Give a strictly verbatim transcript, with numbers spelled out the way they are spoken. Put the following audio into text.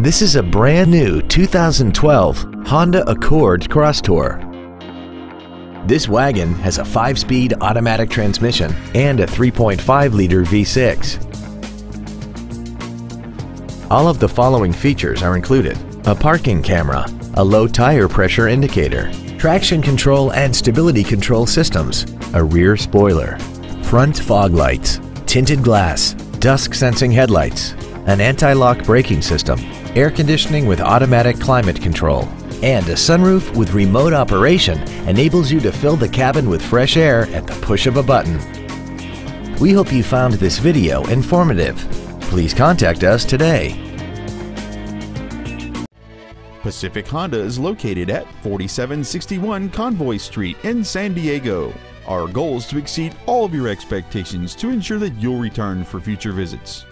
This is a brand new two thousand twelve Honda Accord Crosstour. This wagon has a five-speed automatic transmission and a three point five liter V six. All of the following features are included: a parking camera, a low tire pressure indicator, traction control and stability control systems, a rear spoiler, front fog lights, tinted glass, dusk sensing headlights, an anti-lock braking system, air conditioning with automatic climate control, and a sunroof with remote operation enables you to fill the cabin with fresh air at the push of a button. We hope you found this video informative. Please contact us today. Pacific Honda is located at forty-seven sixty-one Convoy Street in San Diego. Our goal is to exceed all of your expectations to ensure that you'll return for future visits.